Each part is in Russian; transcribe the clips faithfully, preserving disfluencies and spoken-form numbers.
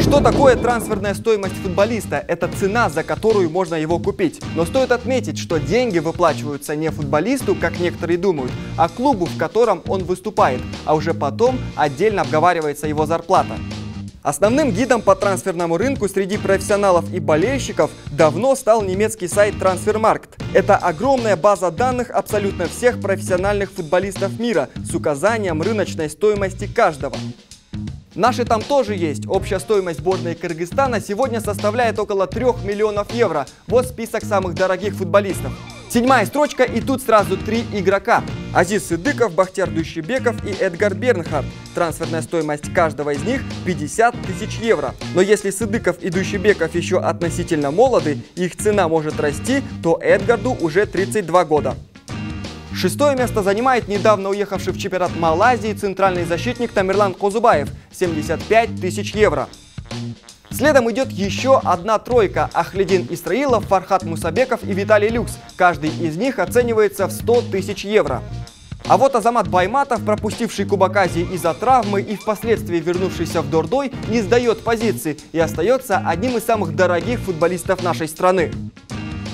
Что такое трансферная стоимость футболиста? Это цена, за которую можно его купить. Но стоит отметить, что деньги выплачиваются не футболисту, как некоторые думают, а клубу, в котором он выступает, а уже потом отдельно обговаривается его зарплата. Основным гидом по трансферному рынку среди профессионалов и болельщиков давно стал немецкий сайт «Трансфермаркт». Это огромная база данных абсолютно всех профессиональных футболистов мира с указанием рыночной стоимости каждого. Наши там тоже есть. Общая стоимость сборной Кыргызстана сегодня составляет около трёх миллионов евро. Вот список самых дорогих футболистов. Седьмая строчка, и тут сразу три игрока. Азиз Сыдыков, Бахтияр Дущебеков и Эдгард Бернхарт. Трансферная стоимость каждого из них пятьдесят тысяч евро. Но если Сыдыков и Дущебеков еще относительно молоды, их цена может расти, то Эдгарду уже тридцать два года. Шестое место занимает недавно уехавший в чемпионат Малайзии центральный защитник Тамерлан Козубаев – семьдесят пять тысяч евро. Следом идет еще одна тройка – Ахлидин Истраилов, Фархат Мусабеков и Виталий Люкс. Каждый из них оценивается в сто тысяч евро. А вот Азамат Байматов, пропустивший Кубок Азии из-за травмы и впоследствии вернувшийся в Дордой, не сдает позиции и остается одним из самых дорогих футболистов нашей страны.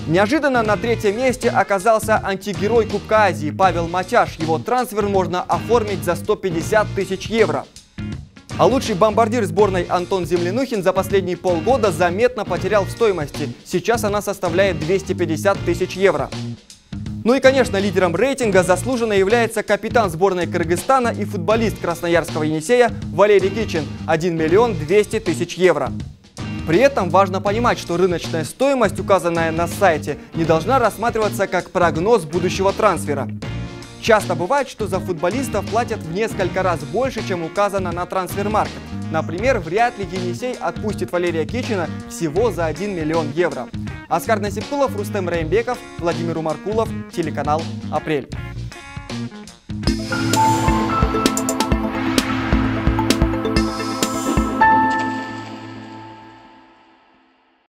Неожиданно на третьем месте оказался антигерой Кубка Азии Павел Матяш. Его трансфер можно оформить за сто пятьдесят тысяч евро. А лучший бомбардир сборной Антон Землянухин за последние полгода заметно потерял в стоимости. Сейчас она составляет двести пятьдесят тысяч евро. Ну и, конечно, лидером рейтинга заслуженно является капитан сборной Кыргызстана и футболист красноярского «Енисея» Валерий Кичин – один миллион двести тысяч евро. При этом важно понимать, что рыночная стоимость, указанная на сайте, не должна рассматриваться как прогноз будущего трансфера. Часто бывает, что за футболистов платят в несколько раз больше, чем указано на трансфермаркет. Например, вряд ли «Енисей» отпустит Валерия Кичина всего за один миллион евро. Аскар Насипкулов, Рустам Раймбеков, Владимир Умаркулов, телеканал «Апрель».